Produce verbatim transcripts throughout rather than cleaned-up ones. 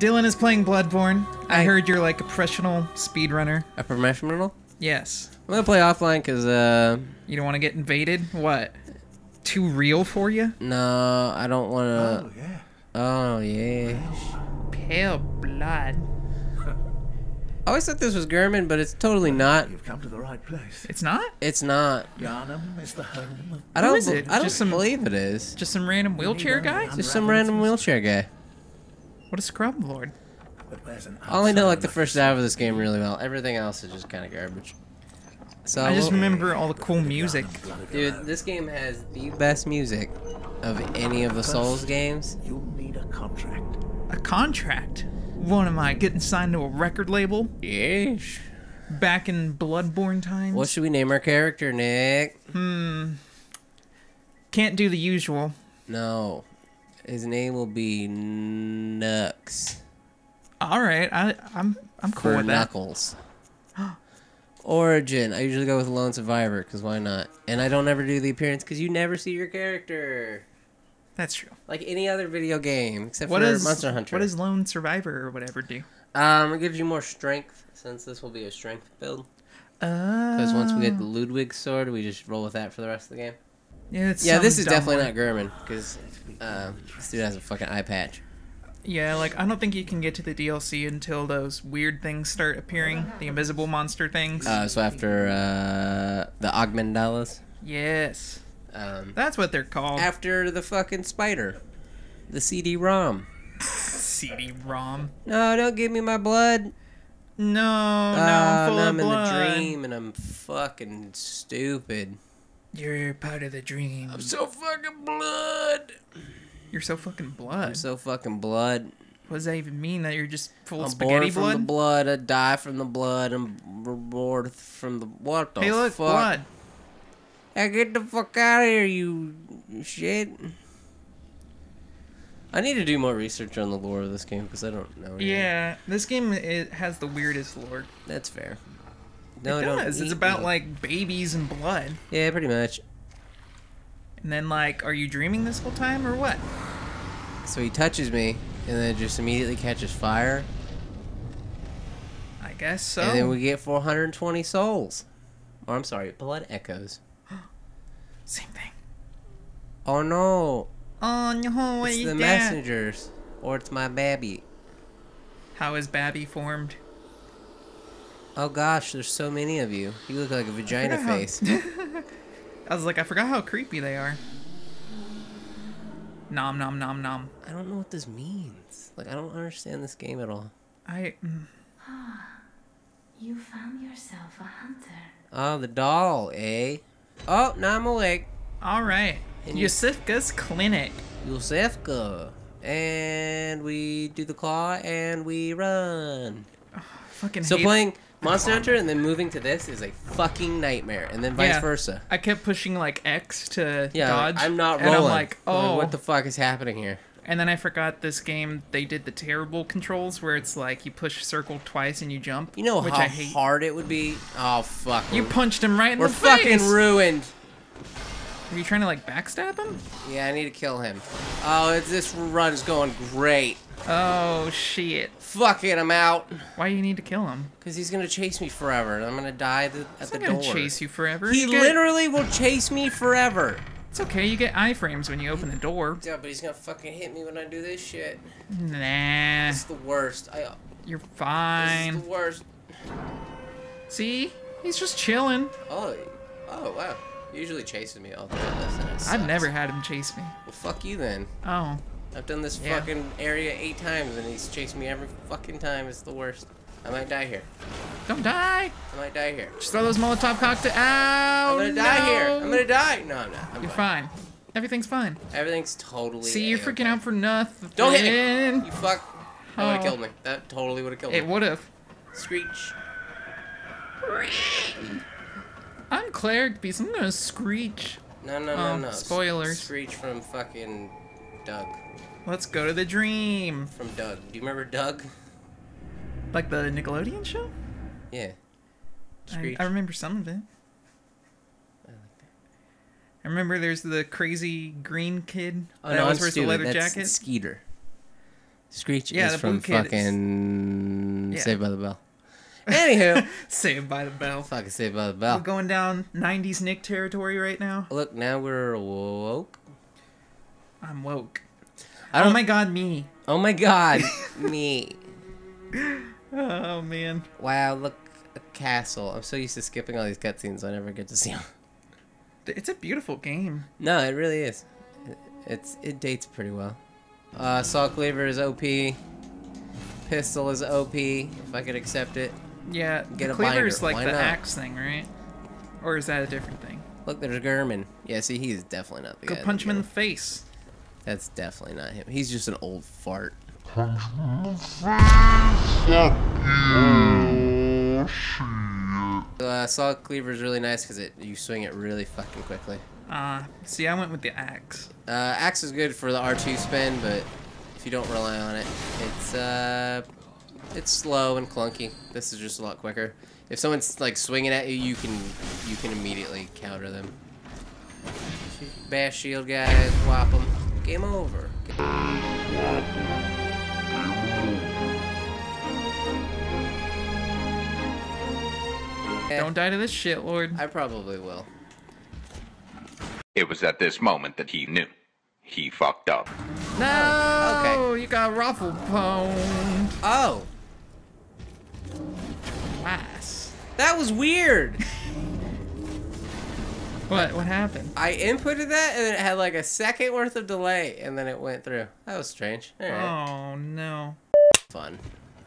Dylan is playing Bloodborne. I, I heard you're like a professional speedrunner. A professional? Yes. I'm gonna play offline because uh. You don't want to get invaded. What? Too real for you? No, I don't want to. Oh yeah. Oh yeah. Pale blood. I always thought this was German, but it's totally not. You've come to the right place. It's not? It's not. Yarnum is the home of... I don't, is it? I don't just some, believe it is. Just some random wheelchair guy? Just some random wheelchair guy. What a scrub lord. I only know like the first half of this game really well. Everything else is just kind of garbage. So I just remember all the cool music. Dude, this game has the best music of any of the Souls games. You'll need a contract. A contract? What am I, getting signed to a record label? Yes. Back in Bloodborne times? What should we name our character, Nick? Hmm. Can't do the usual. No. His name will be Nux. Alright, I I'm I'm cool For with Knuckles. that. Knuckles. Origin. I usually go with Lone Survivor, because why not? And I don't ever do the appearance because you never see your character. That's true. Like any other video game, except what for is, Monster Hunter. What does Lone Survivor or whatever do? Um, it gives you more strength, since this will be a strength build. Oh. Because once we get the Ludwig's sword, we just roll with that for the rest of the game. Yeah, it's yeah this is definitely way. not German, because um, this dude has a fucking eye patch. Yeah, like, I don't think you can get to the D L C until those weird things start appearing, the invisible monster things. Uh, so after uh, the Agmondalous? Yes. Um, That's what they're called. After the fucking spider. The C D ROM. C D ROM? No, don't give me my blood. No, uh, no, I'm full of blood. I'm in the dream and I'm fucking stupid. You're part of the dream. I'm so fucking blood. You're so fucking blood. I'm so fucking blood. What does that even mean? That you're just full I'm of spaghetti blood? I'm born from the blood. I die from the blood. I'm born from the... What the hey, look, fuck? blood. Hey, get the fuck out of here, you shit. I need to do more research on the lore of this game, because I don't know. Yeah, either. This game it has the weirdest lore. That's fair. No, it does. Don't it's about, me. like, babies and blood. Yeah, pretty much. And then, like, are you dreaming this whole time, or what? So he touches me, and then just immediately catches fire. I guess so. And then we get four hundred twenty souls. Or, I'm sorry, blood echoes. Same thing. Oh no. Oh no, what It's the that? messengers. Or it's my baby. How is baby formed? Oh gosh, there's so many of you. You look like a vagina I face. How... I was like, I forgot how creepy they are. Nom nom nom nom. I don't know what this means. Like, I don't understand this game at all. I... Mm. Oh, you found yourself a hunter. Oh, the doll, eh? Oh, now I'm awake. All right. Iosefka's clinic. Iosefka. And we do the claw and we run. Oh, fucking so hate playing Monster Hunter and then moving to this is a fucking nightmare. And then vice yeah. versa. I kept pushing like X to yeah, dodge. I'm not rolling. And I'm like, oh. What the fuck is happening here? And then I forgot this game, they did the terrible controls where it's like you push circle twice and you jump. You know which how I hate. hard it would be? Oh, fuck. You punched him right in We're the face. We're fucking ruined. Are you trying to, like, backstab him? Yeah, I need to kill him. Oh, it's, this run's going great. Oh, shit. Fuck it, I'm out. Why do you need to kill him? Because he's going to chase me forever, and I'm going to die the, at he's the door. He's going to chase you forever. He you literally get... will chase me forever. It's okay, you get iframes when you open the door. Yeah, but he's gonna fucking hit me when I do this shit. Nah. It's the worst. I, You're fine. It's the worst. See? He's just chilling. Oh, oh wow. He usually chases me all the way. I've never had him chase me. Well, fuck you then. Oh. I've done this yeah. fucking area eight times and he's chased me every fucking time. It's the worst. I might die here. Don't die! I might die here. Just throw those Molotov cocktails. Ow! I'm gonna no. die here. I'm gonna die. No, I'm not. I'm You're fine. fine. Everything's fine. Everything's totally. See, you're freaking out for nothing. Don't hit me! You fuck! That oh. would have killed me. That totally would have killed it me. It would have. Screech. I'm Cleric Beast. I'm gonna screech. No, no, no, um, no. Spoilers. Screech from fucking Doug. Let's go to the dream. From Doug. Do you remember Doug? Like the Nickelodeon show? Yeah. I, I remember some of it. I like that. I remember there's the crazy green kid oh, that no, was wearing the leather That's jacket. Skeeter. Screech yeah, is from fucking is... Yeah. Saved by the Bell. Anywho. Saved by the Bell. Fucking Saved by the Bell. We're going down nineties Nick territory right now. Look, now we're woke. I'm woke. I don't... Oh my god, me. Oh my god, me. Oh, man. Wow, look. A castle. I'm so used to skipping all these cutscenes, I never get to see them. It's a beautiful game. No, it really is. It's It dates pretty well. Uh, saw cleaver is O P. Pistol is O P. If I could accept it. Yeah, get a cleaver is like the axe thing, right? Or is that a different thing? Look, there's German. Yeah, see, he's definitely not the guy. Go punch him in the face. That's definitely not him. He's just an old fart. Uh, saw cleaver is really nice because it you swing it really fucking quickly. Uh, see, I went with the axe. Uh, axe is good for the R two spin, but if you don't rely on it, it's uh, it's slow and clunky. This is just a lot quicker. If someone's like swinging at you, you can you can immediately counter them. Bash shield guys, whop them. Game over. Game Don't die to this shit, Lord. I probably will. It was at this moment that he knew. He fucked up. No! Okay. You got ruffle pwned. Oh. Twice. That was weird. What? What happened? I inputted that and it had like a second worth of delay and then it went through. That was strange. All right. Oh, no. Fun.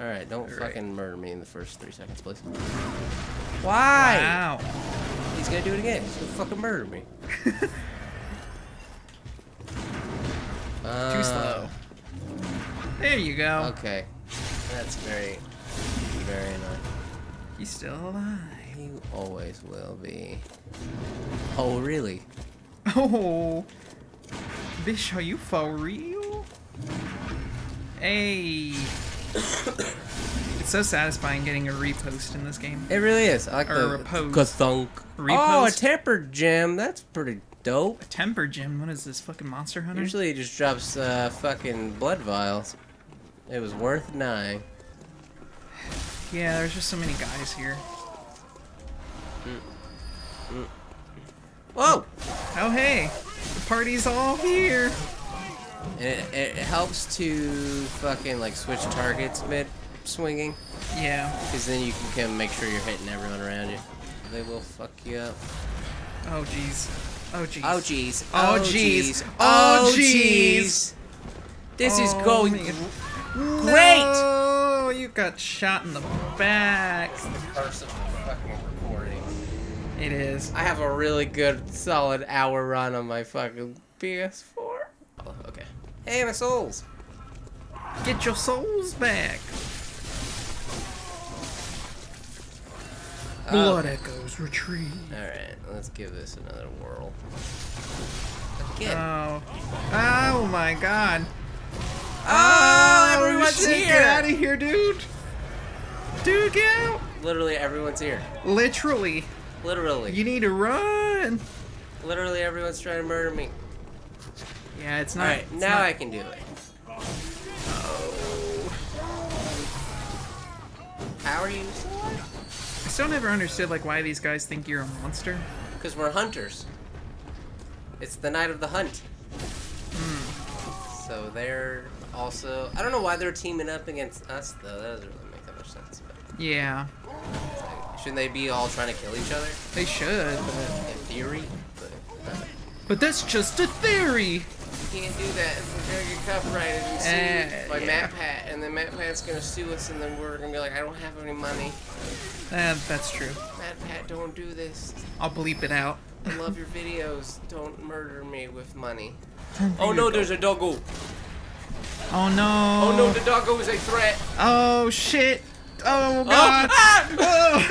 Alright, don't All right. fucking murder me in the first three seconds, please. Why? Wow. He's gonna do it again. He's gonna fucking murder me. uh, Too slow. There you go. Okay. That's very, very annoying. He's still alive. You always will be. Oh, really? Oh. Bish, are you for real? Hey. It's so satisfying getting a repost in this game. It really is. I like or the ka-thunk. Oh, a tempered gem. That's pretty dope. A tempered gem? What is this, fucking Monster Hunter? Usually it just drops uh, fucking blood vials. It was worth denying. Yeah, there's just so many guys here. Mm. Mm. Whoa! Oh, hey! The party's all here! And it, it helps to fucking like switch targets mid swinging. Yeah. Because then you can kind of make sure you're hitting everyone around you. They will fuck you up. Oh jeez. Oh jeez. Oh jeez. Oh jeez. Oh jeez. This oh, is going man. great. Oh, no, you got shot in the back. It's the curse of the fucking recording. It is. I have a really good solid hour run on my fucking P S four. Oh, okay. Hey, my souls! Get your souls back! Uh, Blood echoes retrieved. Alright, let's give this another whirl. Again. Oh, oh my god. Oh, oh everyone's shit. here! Get out of here, dude! Dude, get out! Literally everyone's here. Literally. Literally. You need to run! Literally everyone's trying to murder me. Yeah, it's not. Alright, now not... I can do it. Oh. How are you still alive? I still never understood like why these guys think you're a monster. Because we're hunters. It's the night of the hunt. Mm. So they're also. I don't know why they're teaming up against us though. That doesn't really make that much sense. But... Yeah. Like, shouldn't they be all trying to kill each other? They should. But... In theory. But. Uh... But that's just a theory! You can't do that. We're gonna get copyrighted and sued uh, by yeah. MatPat, and then MatPat's gonna sue us, and then we're gonna be like, I don't have any money. Uh, that's true. MatPat, don't do this. I'll bleep it out. I love your videos. Don't murder me with money. Oh no, there's a doggo. Oh no. Oh no, the doggo is a threat. Oh shit. Oh god. Oh. Ah!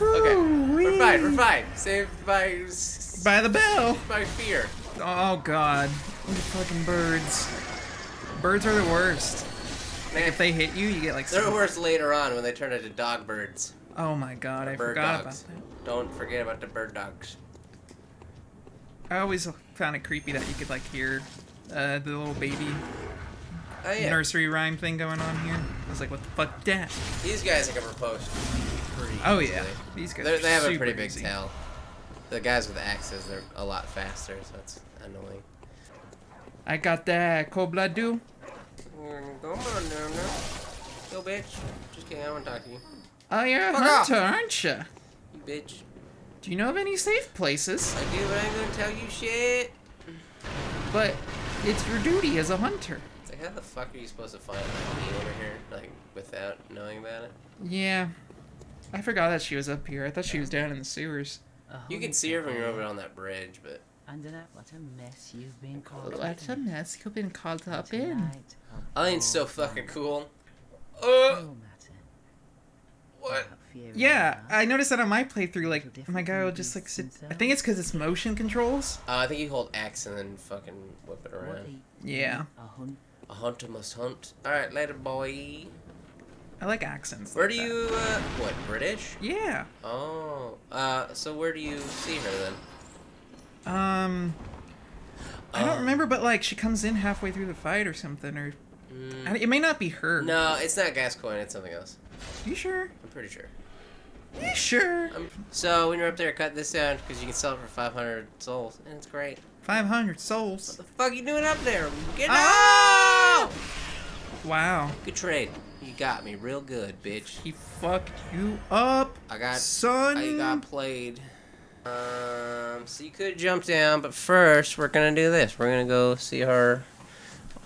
Okay, we're fine, we're fine. Saved by... By the bell! By fear. Oh god. Look at fucking birds. Birds are the worst. Man, like if they hit you, you get like... They're some... worse later on when they turn into dog birds. Oh my god, or I forgot dogs. about that. Don't forget about the bird dogs. I always found it creepy that you could like hear uh, the little baby oh, yeah. nursery rhyme thing going on here. I was like, what the fuck, that? These guys can repost pretty Oh, easily. yeah. These guys They're, They have a pretty big easy. tail. The guys with axes are a lot faster, so it's annoying. I got that cold blood, dude. Come on, no, no. Yo, bitch. Just kidding, I want to talk to you. Oh, you're a Fuck hunter, off. aren't you? You bitch. Do you know of any safe places? I do, but I ain't gonna tell you shit. But it's your duty as a hunter. It's like, how the fuck are you supposed to find like, me over here, like, without knowing about it? Yeah. I forgot that she was up here. I thought she was down in the sewers. You can see her when you're over on that bridge, but... Under that, what a mess you've been called up in. What a mess you've been called up in. I ain't so fucking cool. Uh, what? Yeah, I noticed that on my playthrough, like, my guy will just, like, sit... I think it's because it's motion controls. Uh, I think you hold X and then fucking whip it around. Yeah. A hunter must hunt. Alright, later, boy. I like accents. Where like do you, uh, what, British? Yeah. Oh, uh, so where do you see her then? Um, I um, don't remember, but like she comes in halfway through the fight or something, or mm. I, it may not be her. No, it's not Gascoigne, it's something else. You sure? I'm pretty sure. You sure? Um, so when you're up there, cut this down because you can sell it for five hundred souls, and it's great. five hundred souls? What the fuck are you doing up there? Get out! Oh! Wow. Good trade. You got me real good, bitch. He fucked you up, I got, son. I got played. Um, so you could jump down, but first we're gonna do this. We're gonna go see our,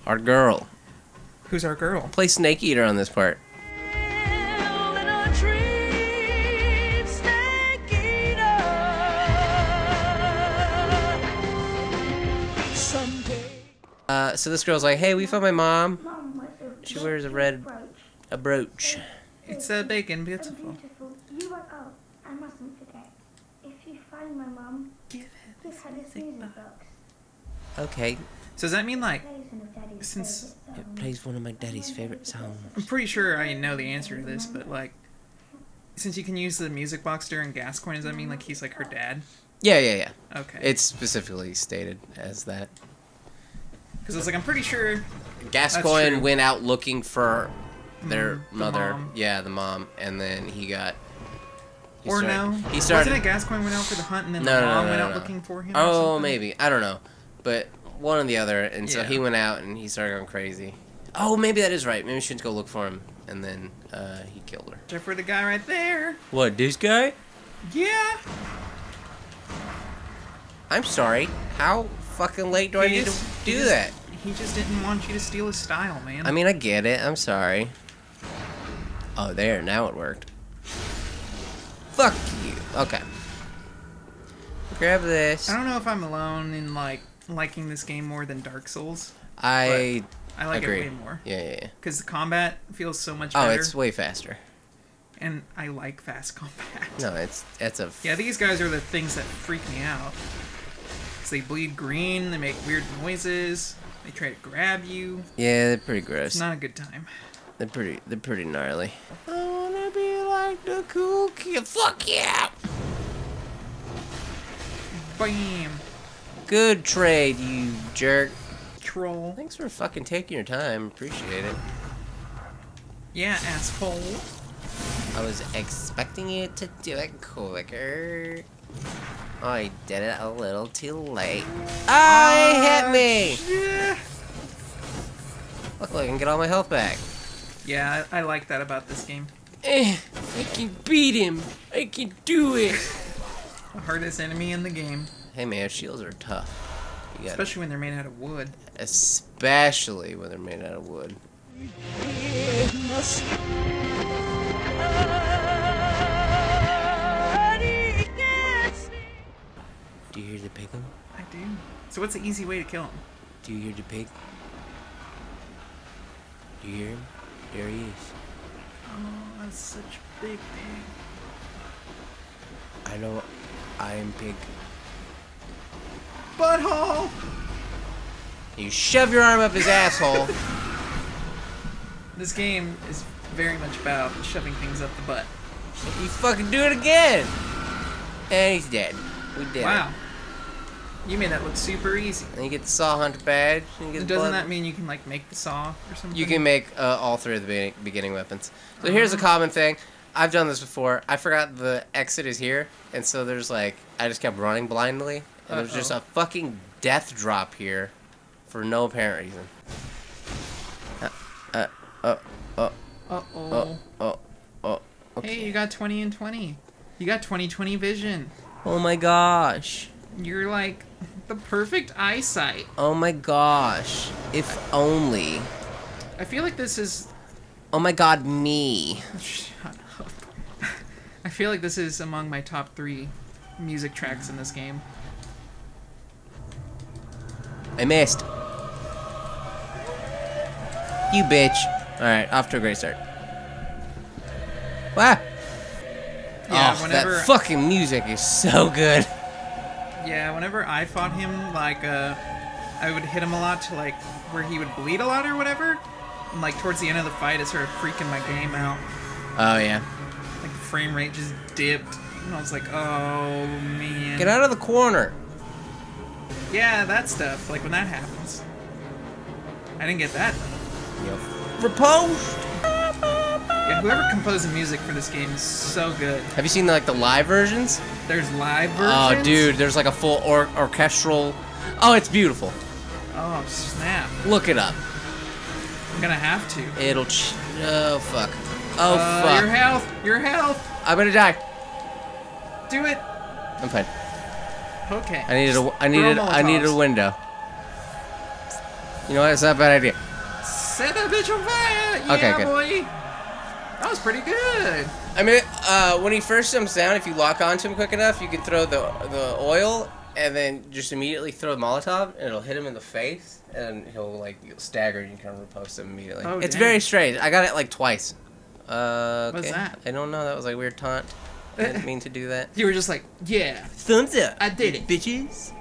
our girl. Who's our girl? Play Snake Eater on this part. Uh, so this girl's like, hey, we found my mom. She wears a red. A brooch. It's a uh, bacon, beautiful. beautiful. You are old. I mustn't forget. If you find my mom, give her this music box. Okay. So does that mean like, since it plays one of my daddy's favorite songs? I'm pretty sure I know the answer to this, but like, since you can use the music box during Gascoigne, does that mean like he's like her dad? Yeah, yeah, yeah. Okay. It's specifically stated as that. Because I was like, I'm pretty sure Gascoigne went out looking for. Their mm, mother, the yeah, the mom, and then he got. He or started, no, he started. Wasn't it Gascoigne went out for the hunt, and then no, the mom no, no, no, went no, out no. looking for him? Oh, or maybe I don't know, but one or the other, and yeah. so he went out and he started going crazy. Oh, maybe that is right. Maybe she should go look for him, and then uh, he killed her. Except for the guy right there. What, this guy? Yeah. I'm sorry. How fucking late do he I need just, to do just, that? He just didn't want you to steal his style, man. I mean, I get it. I'm sorry. Oh, there. Now it worked. Fuck you. Okay. Grab this. I don't know if I'm alone in, like, liking this game more than Dark Souls. I I like agree. it way more. Yeah, yeah, yeah. Because the combat feels so much better. Oh, it's way faster. And I like fast combat. No, it's, it's a... Yeah, these guys are the things that freak me out. Because they bleed green, they make weird noises, they try to grab you. Yeah, they're pretty gross. It's not a good time. They're pretty, they're pretty gnarly. I wanna be like the cool kid. Fuck yeah! Bam! Good trade, you jerk. Troll. Thanks for fucking taking your time. Appreciate it. Yeah, asshole. I was expecting you to do it quicker. I did it a little too late. Ah, oh, it hit me! Yeah. Look, look, I can get all my health back. Yeah, I, I like that about this game. Eh, I can beat him. I can do it. The hardest enemy in the game. Hey man, shields are tough. You gotta, especially when they're made out of wood. Especially when they're made out of wood. Do you hear the pig? I do. So what's the easy way to kill him? Do you hear the pig? Do you hear him? There he is. Oh, that's such a big pig. I know I am big. Butthole! You shove your arm up his asshole. This game is very much about shoving things up the butt. You fucking do it again! And he's dead. We did wow. it. Wow. You made that look super easy. And you get the Saw Hunter badge. And you get Doesn't blood. that mean you can like make the saw or something? You can make uh, all three of the be beginning weapons. So uh-huh. here's a common thing. I've done this before. I forgot the exit is here, and so there's like I just kept running blindly, and uh-oh. there's just a fucking death drop here, for no apparent reason. Uh, uh, uh, uh, uh oh. Uh oh. Oh. Okay. Hey, you got twenty and twenty. You got twenty twenty vision. Oh my gosh. You're like the perfect eyesight. Oh my gosh. If only. I feel like this is. Oh my god, me. Shut up. I feel like this is among my top three music tracks in this game. I missed. You bitch. Alright, off to a great start. Wow. Yeah, oh, whenever that fucking music is so good. Yeah, whenever I fought him, like, uh, I would hit him a lot to, like, where he would bleed a lot or whatever. And, like, towards the end of the fight, it started freaking my game out. Oh, yeah. Like, frame rate just dipped. And I was like, oh, man. Get out of the corner. Yeah, that stuff. Like, when that happens. I didn't get that. Yep. Repost! Yeah, whoever composed the music for this game is so good. Have you seen, like, the live versions? There's live versions? Oh, dude, there's, like, a full or orchestral... Oh, it's beautiful. Oh, snap. Look it up. I'm gonna have to. It'll... Ch oh, fuck. Oh, uh, fuck. Your health! Your health! I'm gonna die. Do it! I'm fine. Okay. I needed a, I needed, I needed a window. You know what? It's not a bad idea. Set that bitch on fire! Yeah, okay, good. boy! That was pretty good. I mean, uh, when he first jumps down, if you lock onto him quick enough, you can throw the the oil and then just immediately throw the Molotov, and it'll hit him in the face, and he'll like stagger, and you can repost him immediately. Oh, it's dang. very strange. I got it like twice. Uh, okay. What's that? I don't know. That was like weird taunt. I didn't mean to do that. You were just like, yeah, thumbs up. I did it, bitches.